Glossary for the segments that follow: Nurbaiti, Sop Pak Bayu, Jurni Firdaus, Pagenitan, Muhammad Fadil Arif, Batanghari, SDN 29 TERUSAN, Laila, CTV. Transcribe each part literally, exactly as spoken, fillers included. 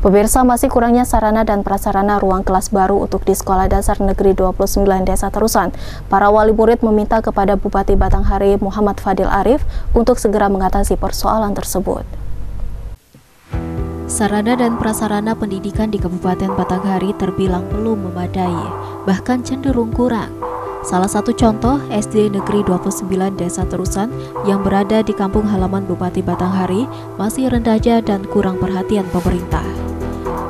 Pemirsa, masih kurangnya sarana dan prasarana ruang kelas baru untuk di Sekolah Dasar Negeri dua puluh sembilan Desa Terusan. Para wali murid meminta kepada Bupati Batanghari Muhammad Fadil Arif untuk segera mengatasi persoalan tersebut. Sarana dan prasarana pendidikan di Kabupaten Batanghari terbilang belum memadai, bahkan cenderung kurang. Salah satu contoh S D N Negeri dua puluh sembilan Desa Terusan yang berada di kampung halaman Bupati Batanghari masih rendaja dan kurang perhatian pemerintah.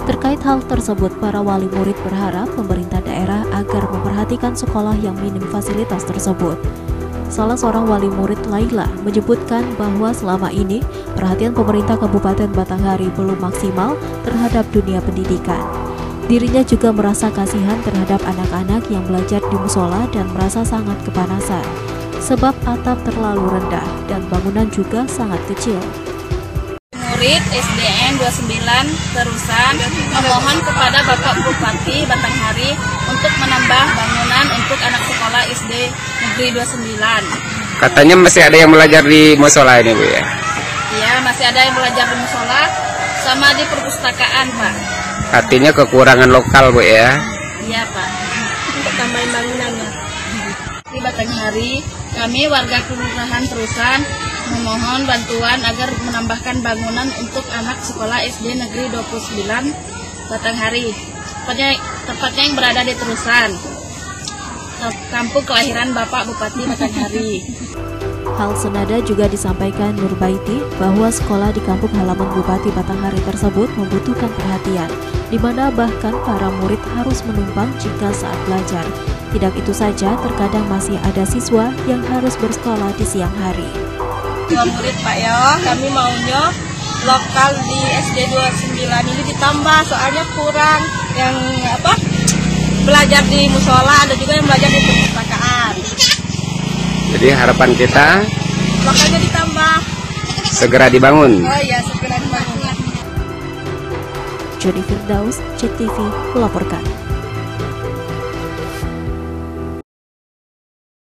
Terkait hal tersebut, para wali murid berharap pemerintah daerah agar memperhatikan sekolah yang minim fasilitas tersebut. Salah seorang wali murid, Laila, menyebutkan bahwa selama ini perhatian pemerintah Kabupaten Batanghari belum maksimal terhadap dunia pendidikan. Dirinya juga merasa kasihan terhadap anak-anak yang belajar di musola dan merasa sangat kepanasan, sebab atap terlalu rendah dan bangunan juga sangat kecil. Murid S D N dua puluh sembilan Terusan memohon kepada Bapak Bupati Batanghari untuk menambah bangunan untuk anak sekolah S D Negeri dua puluh sembilan. Katanya masih ada yang belajar di musola ini, Bu, ya? Iya, masih ada yang belajar di musola sama di perpustakaan, Pak. Artinya kekurangan lokal, Bu, ya? Iya, Pak. Untuk tambahin bangunannya. Di Batanghari, kami warga Kelurahan Terusan memohon bantuan agar menambahkan bangunan untuk anak sekolah S D Negeri dua puluh sembilan Batanghari. Tepatnya, tepatnya yang berada di Terusan, kampung kelahiran Bapak Bupati Batanghari. Hal senada juga disampaikan Nurbaiti bahwa sekolah di kampung halaman Bupati Batanghari tersebut membutuhkan perhatian, di mana bahkan para murid harus menumpang jika saat belajar. Tidak itu saja, terkadang masih ada siswa yang harus bersekolah di siang hari. Dua murid, Pak, ya, kami maunya lokal di S D dua puluh sembilan ini ditambah, soalnya kurang yang apa belajar di musola, ada juga yang belajar di perpustakaan. Jadi harapan kita lokalnya ditambah, segera dibangun. Oh iya, segera dibangun. Jurni Firdaus, C T V melaporkan.